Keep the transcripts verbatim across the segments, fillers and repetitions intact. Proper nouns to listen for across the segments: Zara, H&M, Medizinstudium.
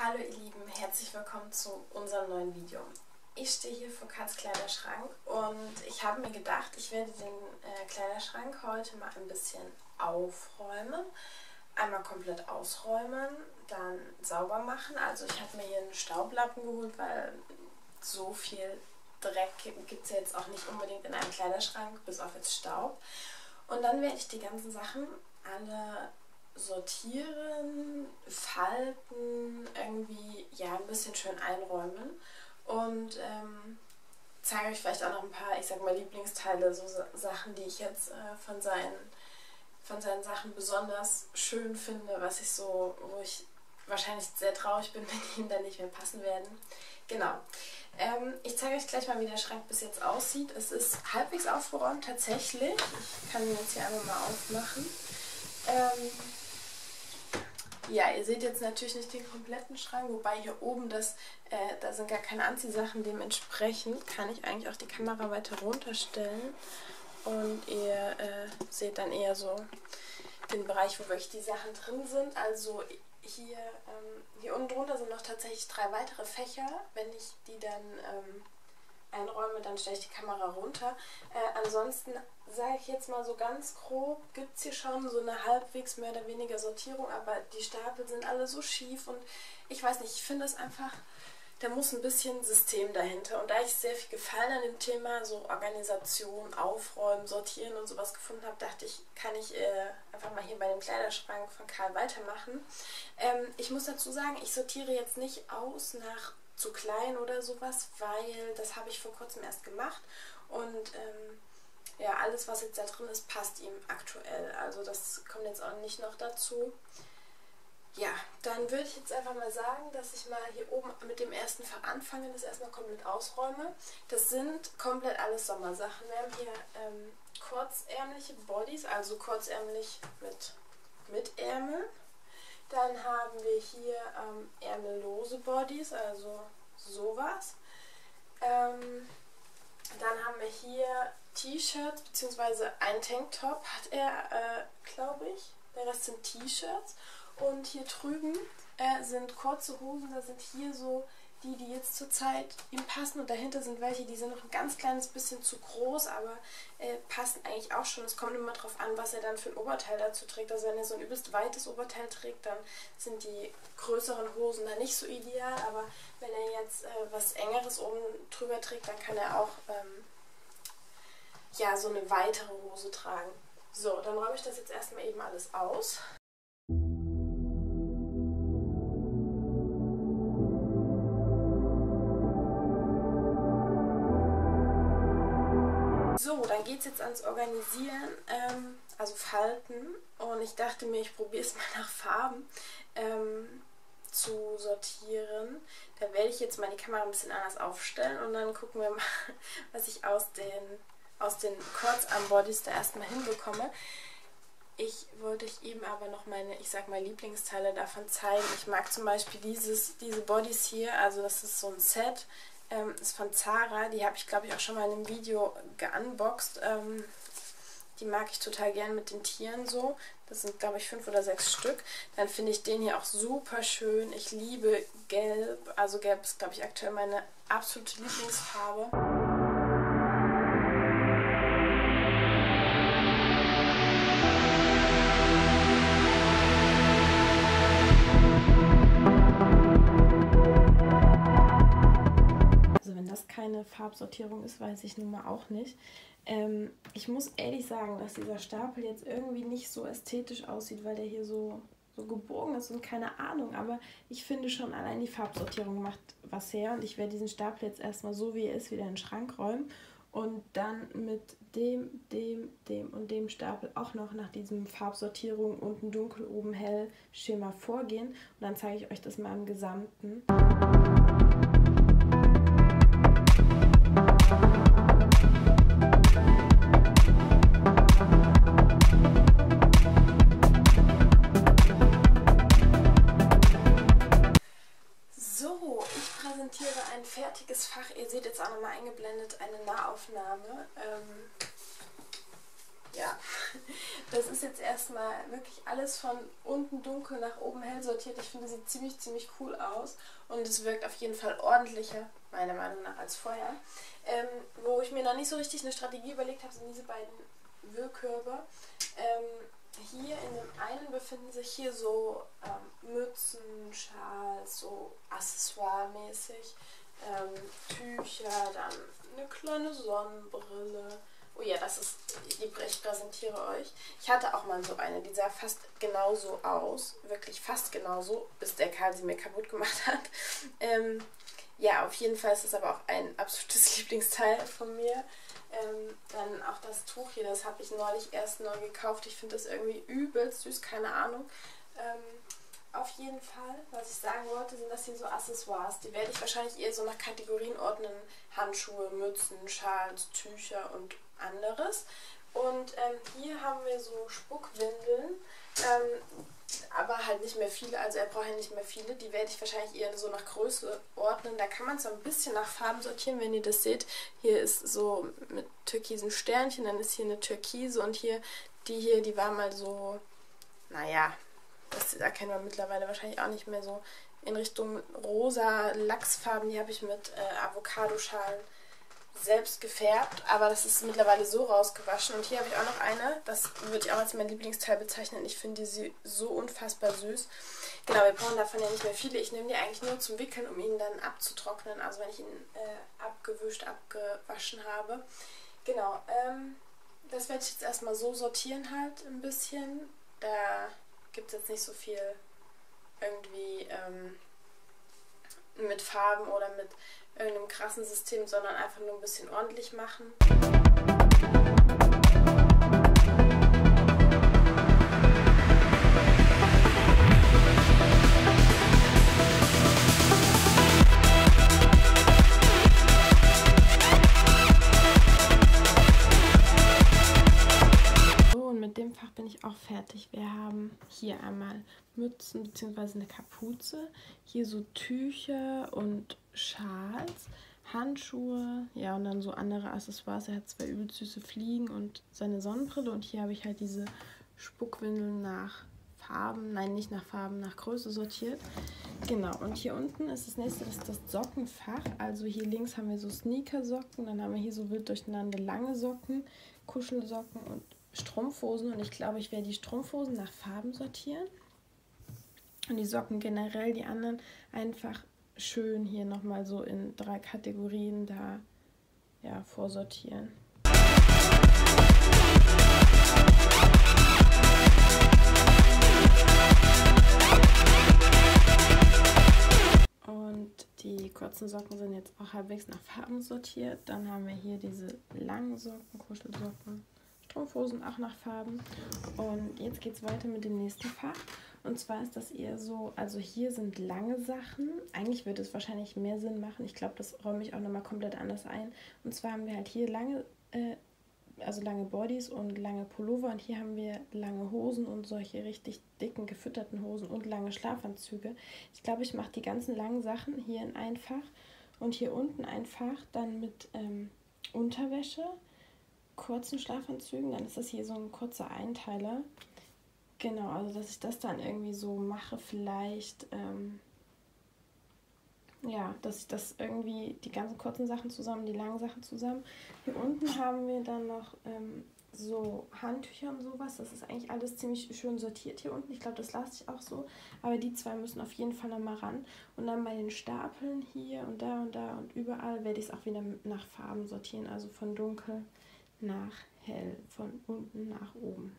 Hallo ihr Lieben, herzlich willkommen zu unserem neuen Video. Ich stehe hier vor Katz Kleiderschrank und ich habe mir gedacht, ich werde den äh, Kleiderschrank heute mal ein bisschen aufräumen. Einmal komplett ausräumen, dann sauber machen. Also ich habe mir hier einen Staublappen geholt, weil so viel Dreck gibt es ja jetzt auch nicht unbedingt in einem Kleiderschrank, bis auf jetzt Staub. Und dann werde ich die ganzen Sachen alle sortieren, falten, irgendwie ja ein bisschen schön einräumen und ähm, zeige euch vielleicht auch noch ein paar, ich sag mal, Lieblingsteile, so Sachen, die ich jetzt äh, von seinen von seinen Sachen besonders schön finde, was ich so, wo ich wahrscheinlich sehr traurig bin, wenn die ihm dann nicht mehr passen werden. Genau. Ähm, ich zeige euch gleich mal, wie der Schrank bis jetzt aussieht. Es ist halbwegs aufgeräumt tatsächlich. Ich kann ihn jetzt hier einmal mal aufmachen. Ähm, Ja, ihr seht jetzt natürlich nicht den kompletten Schrank, wobei hier oben, das, äh, da sind gar keine Anziehsachen, dementsprechend kann ich eigentlich auch die Kamera weiter runterstellen und ihr äh, seht dann eher so den Bereich, wo wirklich die Sachen drin sind. Also hier, ähm, hier unten drunter sind noch tatsächlich drei weitere Fächer, wenn ich die dann ähm, einräume, dann stelle ich die Kamera runter. Äh, ansonsten sage ich jetzt mal so ganz grob, gibt es hier schon so eine halbwegs mehr oder weniger Sortierung, aber die Stapel sind alle so schief und ich weiß nicht, ich finde es einfach, da muss ein bisschen System dahinter. Und da ich sehr viel Gefallen an dem Thema, so Organisation, Aufräumen, Sortieren und sowas gefunden habe, dachte ich, kann ich äh, einfach mal hier bei dem Kleiderschrank von Karl weitermachen. Ähm, ich muss dazu sagen, ich sortiere jetzt nicht aus nach zu klein oder sowas, weil das habe ich vor kurzem erst gemacht und ähm, ja, alles, was jetzt da drin ist, passt ihm aktuell, also das kommt jetzt auch nicht noch dazu. Ja, dann würde ich jetzt einfach mal sagen, dass ich mal hier oben mit dem ersten Fach anfange, das erstmal komplett ausräume. Das sind komplett alles Sommersachen. Wir haben hier ähm, kurzärmliche Bodies, also kurzärmlich mit, mit Ärmel. Dann haben wir hier ähm, ärmellose Bodies, also sowas. Ähm, dann haben wir hier T-Shirts, beziehungsweise ein Tanktop hat er, äh, glaube ich. Der Rest sind T-Shirts. Und hier drüben äh, sind kurze Hosen, da sind hier so die, die jetzt zurzeit ihm passen. Und dahinter sind welche, die sind noch ein ganz kleines bisschen zu groß, aber äh, passen eigentlich auch schon. Es kommt immer darauf an, was er dann für ein Oberteil dazu trägt. Also wenn er so ein übelst weites Oberteil trägt, dann sind die größeren Hosen da nicht so ideal. Aber wenn er jetzt äh, was Engeres oben drüber trägt, dann kann er auch ähm, ja, so eine weitere Hose tragen. So, dann räume ich das jetzt erstmal eben alles aus. So, dann geht es jetzt ans Organisieren, ähm, also Falten. Und ich dachte mir, ich probiere es mal nach Farben ähm, zu sortieren. Da werde ich jetzt mal die Kamera ein bisschen anders aufstellen und dann gucken wir mal, was ich aus den, aus den Kurzarm-Bodies da erstmal hinbekomme. Ich wollte euch eben aber noch meine, ich sag mal, Lieblingsteile davon zeigen. Ich mag zum Beispiel dieses, diese Bodies hier, also das ist so ein Set. Ähm, ist von Zara, die habe ich glaube ich auch schon mal in einem Video geunboxed. Ähm, die mag ich total gern mit den Tieren so. Das sind glaube ich fünf oder sechs Stück. Dann finde ich den hier auch super schön. Ich liebe Gelb. Also Gelb ist glaube ich aktuell meine absolute Lieblingsfarbe. Keine Farbsortierung ist, weiß ich nun mal auch nicht. Ähm, ich muss ehrlich sagen, dass dieser Stapel jetzt irgendwie nicht so ästhetisch aussieht, weil der hier so, so gebogen ist und keine Ahnung, aber ich finde schon, allein die Farbsortierung macht was her und ich werde diesen Stapel jetzt erstmal so, wie er ist, wieder in den Schrank räumen und dann mit dem, dem, dem und dem Stapel auch noch nach diesem Farbsortierung unten dunkel, oben hell Schema vorgehen und dann zeige ich euch das mal im Gesamten. Fertiges Fach. Ihr seht jetzt auch nochmal eingeblendet eine Nahaufnahme. Ähm, ja, das ist jetzt erstmal wirklich alles von unten dunkel nach oben hell sortiert. Ich finde, sieht ziemlich, ziemlich cool aus und es wirkt auf jeden Fall ordentlicher, meiner Meinung nach, als vorher. Ähm, wo ich mir noch nicht so richtig eine Strategie überlegt habe, sind diese beiden Wirrkörbe. Ähm, Hier in dem einen befinden sich hier so ähm, Mützen, Schals, so Accessoire-mäßig, ähm, Tücher, dann eine kleine Sonnenbrille. Oh ja, das ist, ich präsentiere euch. Ich hatte auch mal so eine, die sah fast genauso aus, wirklich fast genauso, bis der Karl sie mir kaputt gemacht hat. Ähm, ja, auf jeden Fall ist das aber auch ein absolutes Lieblingsteil von mir. Ähm, dann auch das Tuch hier, das habe ich neulich erst neu gekauft. Ich finde das irgendwie übelst süß, keine Ahnung. Ähm, auf jeden Fall, was ich sagen wollte, sind das hier so Accessoires. Die werde ich wahrscheinlich eher so nach Kategorien ordnen. Handschuhe, Mützen, Schals, Tücher und anderes. Und ähm, hier haben wir so Spuckwindeln, ähm, aber halt nicht mehr viele, also er braucht ja nicht mehr viele. Die werde ich wahrscheinlich eher so nach Größe ordnen. Da kann man so ein bisschen nach Farben sortieren, wenn ihr das seht. Hier ist so mit türkisen Sternchen, dann ist hier eine türkise und hier, die hier, die war mal so, naja, das erkennen wir mittlerweile wahrscheinlich auch nicht mehr so, in Richtung rosa Lachsfarben. Die habe ich mit äh, Avocadoschalen selbst gefärbt, aber das ist mittlerweile so rausgewaschen. Und hier habe ich auch noch eine, das würde ich auch als mein Lieblingsteil bezeichnen. Ich finde sie so unfassbar süß. Genau, wir brauchen davon ja nicht mehr viele. Ich nehme die eigentlich nur zum Wickeln, um ihn dann abzutrocknen, also wenn ich ihn äh, abgewischt, abgewaschen habe. Genau, ähm, das werde ich jetzt erstmal so sortieren halt ein bisschen. Da gibt es jetzt nicht so viel irgendwie ähm, mit Farben oder mit irgendeinem krassen System, sondern einfach nur ein bisschen ordentlich machen. So, und mit dem Fach bin ich auch fertig. Wir haben hier einmal Mützen bzw. eine Kapuze, hier so Tücher und Schals, Handschuhe, ja, und dann so andere Accessoires. Er hat zwei übel süße Fliegen und seine Sonnenbrille. Und hier habe ich halt diese Spuckwindeln nach Farben, nein, nicht nach Farben, nach Größe sortiert. Genau, und hier unten ist das nächste, das ist das Sockenfach. Also hier links haben wir so Sneakersocken, dann haben wir hier so wild durcheinander lange Socken, Kuschelsocken und Strumpfhosen. Und ich glaube, ich werde die Strumpfhosen nach Farben sortieren. Und die Socken generell, die anderen einfach schön hier nochmal so in drei Kategorien da, ja, vorsortieren. Und die kurzen Socken sind jetzt auch halbwegs nach Farben sortiert. Dann haben wir hier diese langen Socken, Kuschelsocken, Strumpfhosen auch nach Farben. Und jetzt geht es weiter mit dem nächsten Fach. Und zwar ist das eher so, also hier sind lange Sachen. Eigentlich würde es wahrscheinlich mehr Sinn machen. Ich glaube, das räume ich auch nochmal komplett anders ein. Und zwar haben wir halt hier lange, äh, also lange Bodies und lange Pullover. Und hier haben wir lange Hosen und solche richtig dicken, gefütterten Hosen und lange Schlafanzüge. Ich glaube, ich mache die ganzen langen Sachen hier in ein Fach und hier unten ein Fach dann mit ähm, Unterwäsche, kurzen Schlafanzügen. Dann ist das hier so ein kurzer Einteiler. Genau, also dass ich das dann irgendwie so mache, vielleicht, ähm, ja, dass ich das irgendwie, die ganzen kurzen Sachen zusammen, die langen Sachen zusammen. Hier unten haben wir dann noch ähm, so Handtücher und sowas. Das ist eigentlich alles ziemlich schön sortiert hier unten. Ich glaube, das lasse ich auch so, aber die zwei müssen auf jeden Fall nochmal ran. Und dann bei den Stapeln hier und da und da und überall werde ich es auch wieder nach Farben sortieren, also von dunkel nach hell, von unten nach oben.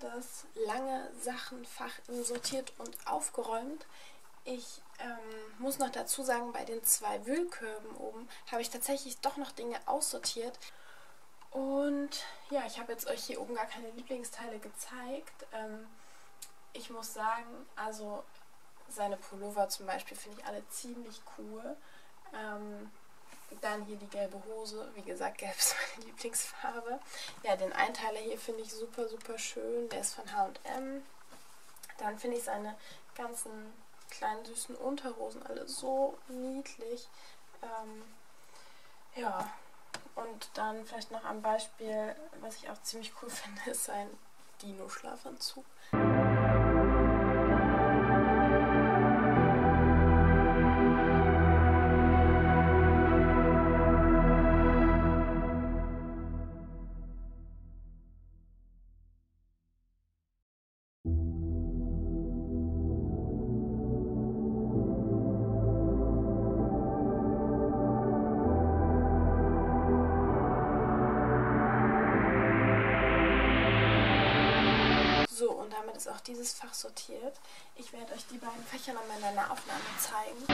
Das lange Sachenfach sortiert und aufgeräumt. Ich ähm, muss noch dazu sagen, bei den zwei Wühlkörben oben habe ich tatsächlich doch noch Dinge aussortiert. Und ja, ich habe jetzt euch hier oben gar keine Lieblingsteile gezeigt. Ähm, ich muss sagen, also seine Pullover zum Beispiel finde ich alle ziemlich cool. Ähm, dann hier die gelbe Hose. Wie gesagt, gelb ist meine Lieblingsfarbe. Ja, den Einteiler hier finde ich super, super schön. Der ist von H und M. Dann finde ich seine ganzen kleinen süßen Unterhosen alle so niedlich. Ähm, ja, und dann vielleicht noch ein Beispiel, was ich auch ziemlich cool finde, ist sein Dino-Schlafanzug. Damit ist auch dieses Fach sortiert. Ich werde euch die beiden Fächer noch mal in der Nahaufnahme zeigen.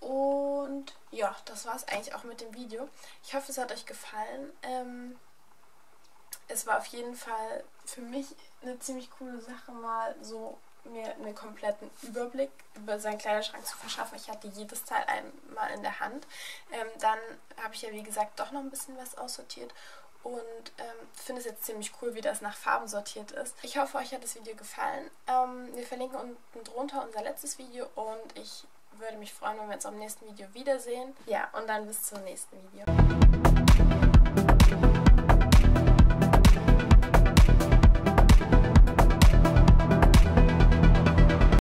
Und ja, das war es eigentlich auch mit dem Video. Ich hoffe, es hat euch gefallen. Ähm, Es war auf jeden Fall für mich eine ziemlich coole Sache, mal so mir einen kompletten Überblick über seinen Kleiderschrank zu verschaffen. Ich hatte jedes Teil einmal in der Hand. Ähm, dann habe ich ja, wie gesagt, doch noch ein bisschen was aussortiert und ähm, finde es jetzt ziemlich cool, wie das nach Farben sortiert ist. Ich hoffe, euch hat das Video gefallen. Ähm, wir verlinken unten drunter unser letztes Video und ich würde mich freuen, wenn wir uns am nächsten Video wiedersehen. Ja, und dann bis zum nächsten Video.